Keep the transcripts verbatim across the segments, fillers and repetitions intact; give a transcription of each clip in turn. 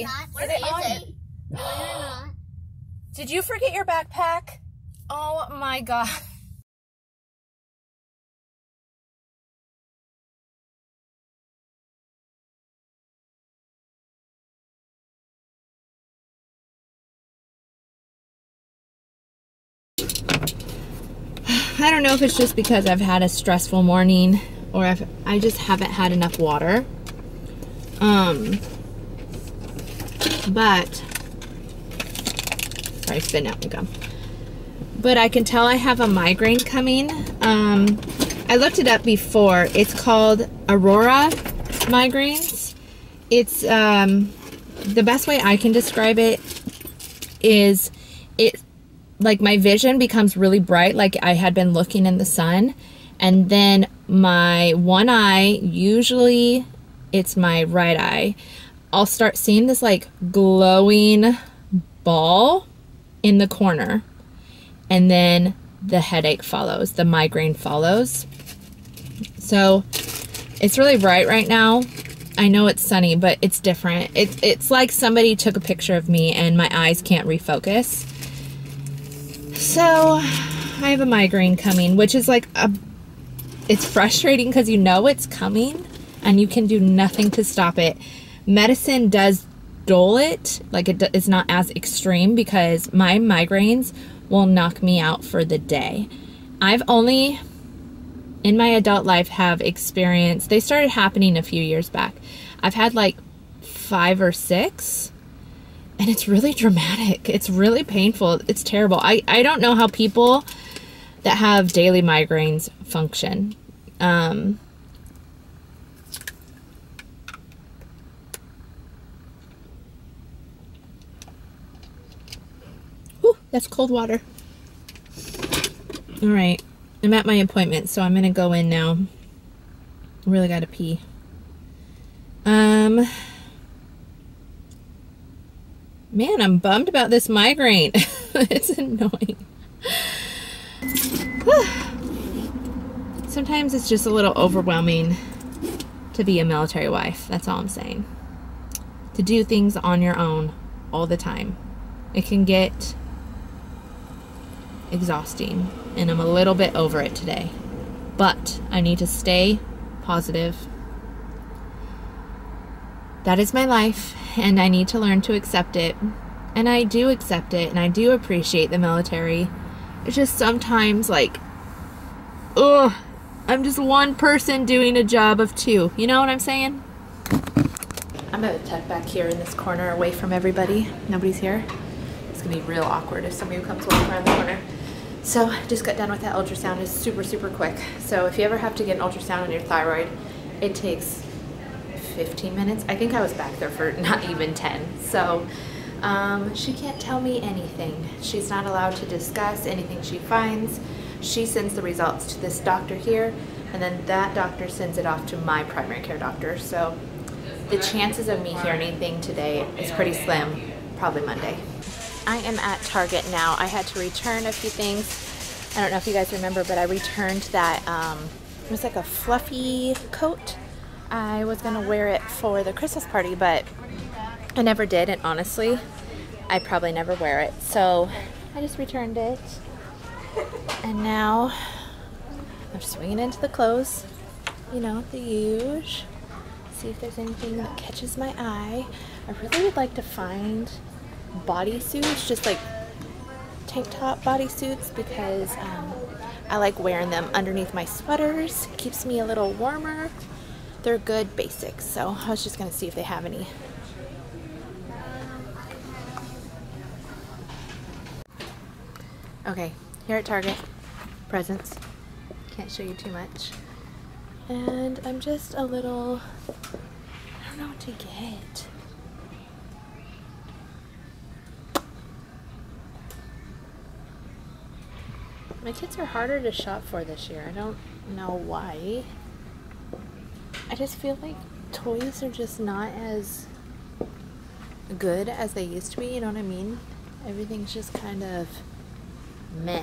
Lori, where is it? You? No, did you forget your backpack? Oh my God. I don't know if it's just because I've had a stressful morning or if I just haven't had enough water. Um, but, sorry, spit out and gum. But I can tell I have a migraine coming. Um, I looked it up before. It's called Aurora migraines. It's, um, the best way I can describe it is it, like my vision becomes really bright, like I had been looking in the sun, and then my one eye, usually it's my right eye, I'll start seeing this like glowing ball in the corner, and then the headache follows, the migraine follows. So it's really bright right now. I know it's sunny, but it's different. It, it's like somebody took a picture of me and my eyes can't refocus. So I have a migraine coming, which is like a, it's frustrating because you know it's coming and you can do nothing to stop it. Medicine does dull it, like it, it's not as extreme because my migraines will knock me out for the day. I've only in my adult life have experienced, they started happening a few years back. I've had like five or six. And it's really dramatic. It's really painful. It's terrible. I, I don't know how people that have daily migraines function. Um, whew, that's cold water. All right. I'm at my appointment, so I'm going to go in now. I really got to pee. Um... Man, I'm bummed about this migraine. It's annoying. Sometimes it's just a little overwhelming to be a military wife. That's all I'm saying. To do things on your own all the time. It can get exhausting, and I'm a little bit over it today. But I need to stay positive. That is my life, and I need to learn to accept it. And I do accept it, and I do appreciate the military. It's just sometimes like, ugh, I'm just one person doing a job of two. You know what I'm saying? I'm gonna tuck back here in this corner away from everybody. Nobody's here. It's gonna be real awkward if somebody comes walking around the corner. So I just got done with that ultrasound. It's super, super quick. So if you ever have to get an ultrasound on your thyroid, it takes fifteen minutes. I think I was back there for not even ten. So um, she can't tell me anything. She's not allowed to discuss anything she finds. She sends the results to this doctor here, and then that doctor sends it off to my primary care doctor. So the chances of me hearing anything today is pretty slim, probably Monday. I am at Target now. I had to return a few things. I don't know if you guys remember, but I returned that, um, it was like a fluffy coat. I was gonna wear it for the Christmas party, but I never did, and honestly, I probably never wear it. So I just returned it, and now I'm swinging into the clothes, you know, the huge. See if there's anything that catches my eye. I really would like to find bodysuits, just like tank top bodysuits, because um, I like wearing them underneath my sweaters. It keeps me a little warmer. They're good basics, so I was just gonna see if they have any. Okay, here at Target, presents. Can't show you too much. And I'm just a little, I don't know what to get. My kids are harder to shop for this year. I don't know why. I just feel like toys are just not as good as they used to be, you know what I mean? Everything's just kind of meh.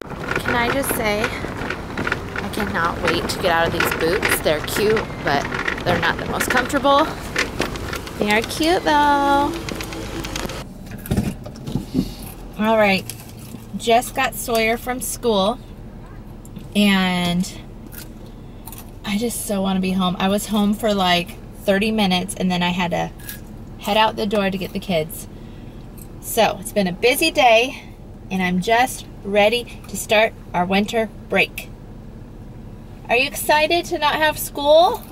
Can I just say, I cannot wait to get out of these boots. They're cute, but they're not the most comfortable. They are cute though. All right, just got Sawyer from school and I just so want to be home. I was home for like thirty minutes and then I had to head out the door to get the kids. So it's been a busy day and I'm just ready to start our winter break. Are you excited to not have school?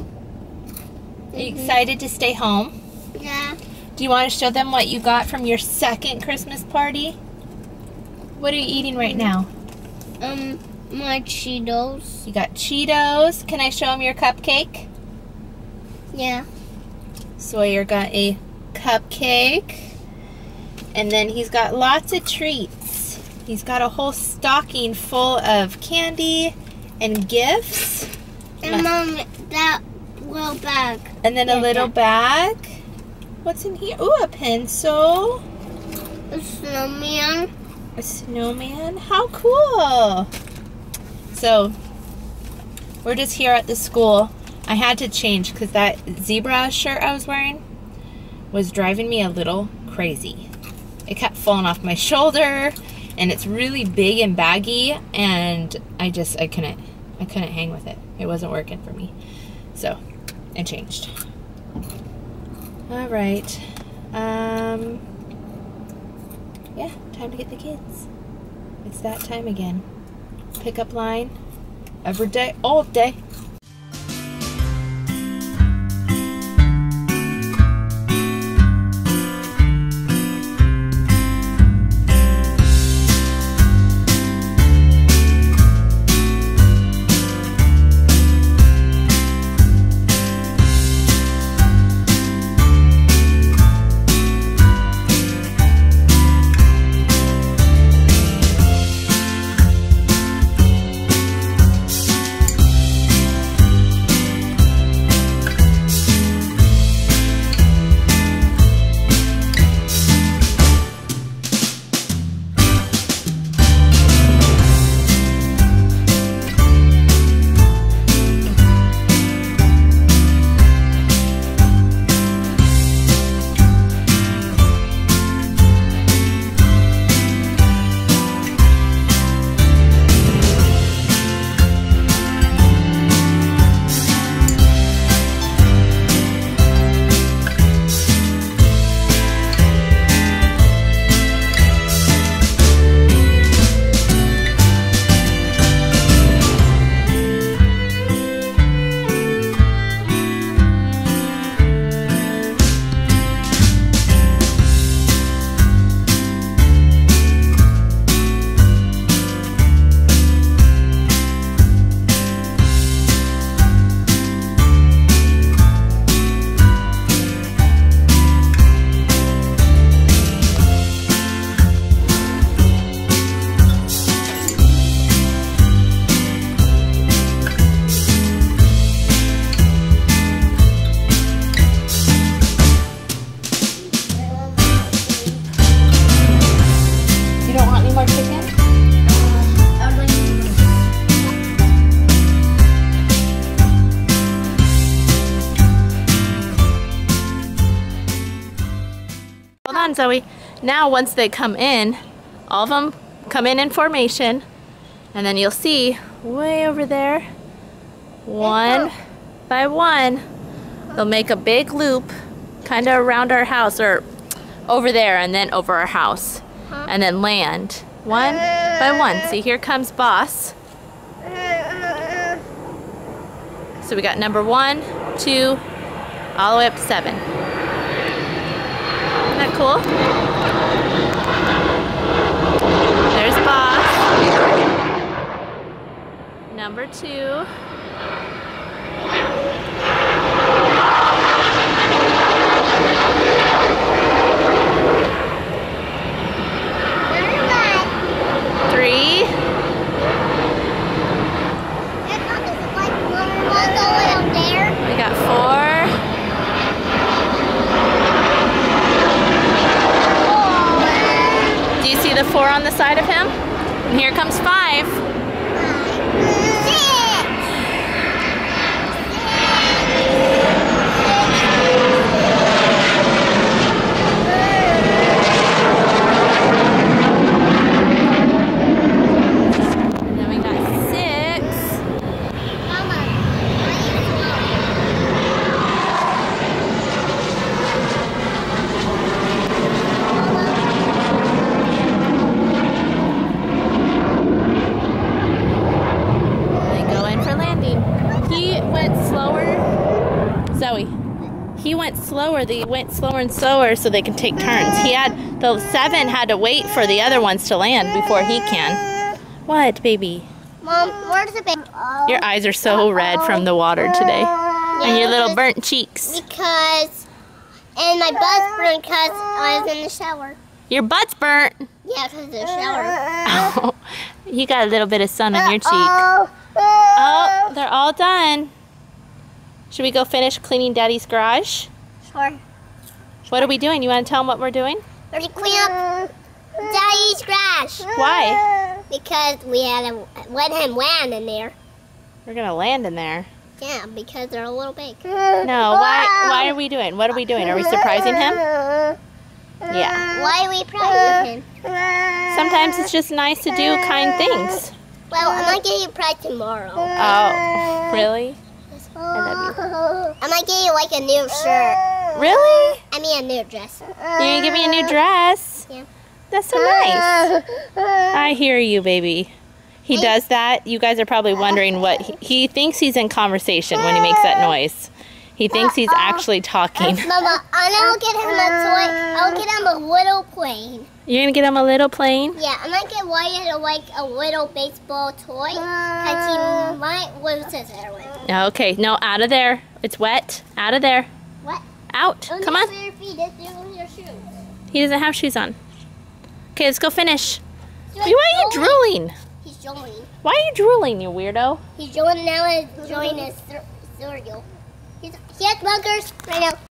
Are you excited to stay home? Yeah. Do you want to show them what you got from your second Christmas party? What are you eating right now? Um, my Cheetos. You got Cheetos. Can I show them your cupcake? Yeah. Sawyer got a cupcake. And then he's got lots of treats. He's got a whole stocking full of candy and gifts. And Mom, that little bag. And then yeah, a little bag. What's in here? Ooh, a pencil. A snowman. A snowman. How cool. So, we're just here at the school. I had to change because that zebra shirt I was wearing was driving me a little crazy. It kept falling off my shoulder and it's really big and baggy and I just, I couldn't, I couldn't hang with it. It wasn't working for me. So, I changed. All right. Um, yeah, time to get the kids. It's that time again. Pickup line every day, all day. Zoe. Now once they come in, all of them come in in formation, and then you'll see way over there, one by one, they'll make a big loop kind of around our house, or over there and then over our house, and then land one by one. See, here comes Boss. So we got number one, two, all the way up to seven. Isn't that cool? There's Boss. Number two. Three. We got four. The four on the side of him, and here comes five. Six. Six. he went slower. They went slower and slower so they can take turns. He had, the seven had to wait for the other ones to land before he can. What, baby? Mom, where's the baby? Oh. Your eyes are so red from the water today. Yeah, and your little burnt cheeks. Because, and my butt's burnt because I was in the shower. Your butt's burnt? Yeah, because of the shower. Oh, you got a little bit of sun on your cheek. Oh, they're all done. Should we go finish cleaning Daddy's garage? Sure. What are we doing? You want to tell them what we're doing? We're going to clean up Daddy's garage. Why? Because we had a, let him land in there. We're going to land in there? Yeah, because they're a little big. No, why, why are we doing? What are we doing? Are we surprising him? Yeah. Why are we surprising him? Sometimes it's just nice to do kind things. Well, I'm going to give you a prize tomorrow. Oh, really? I love you. I'm gonna get you like a new shirt. Really? I mean a new dress. You're gonna give me a new dress? Yeah. That's so nice. I hear you, baby. He does that. You guys are probably wondering what he, he thinks he's in conversation when he makes that noise. He thinks he's actually talking. Mama, I'll get him a toy. I'll get him a little plane. You're gonna get him a little plane? Yeah, I'm gonna get Wyatt like a little baseball toy because he might lose his airway. Okay, no, out of there. It's wet. Out of there. What? Out. Oh, come on. Your feet. Your shoes. He doesn't have shoes on. Okay, let's go finish. Why are you drooling? He's drooling. Why are you drooling, you weirdo? He's drooling now and enjoying his cereal. He's, he has buggers right now.